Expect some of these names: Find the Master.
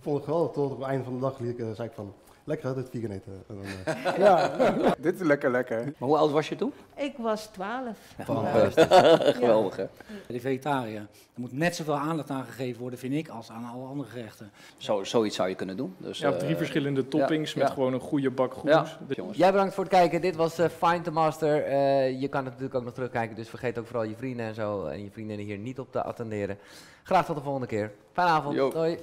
Ik vond het geweldig, tot op het einde van de dag zei ik van, lekker hè, dit vegan eten. En dan, ja. Dit is lekker, lekker. Maar hoe oud was je toen? Ik was 12. Geweldig hè? Die vegetariër, er moet net zoveel aandacht aan gegeven worden, vind ik, als aan alle andere gerechten. Zoiets zou je kunnen doen. Dus, ja, drie verschillende toppings met gewoon een goede bak groens. Ja. Jongens. Jij bedankt voor het kijken, dit was Find the Master. Je kan het natuurlijk ook nog terugkijken, dus vergeet ook vooral je vrienden en zo en je vriendinnen hier niet op te attenderen. Graag tot de volgende keer. Fijne avond, doei.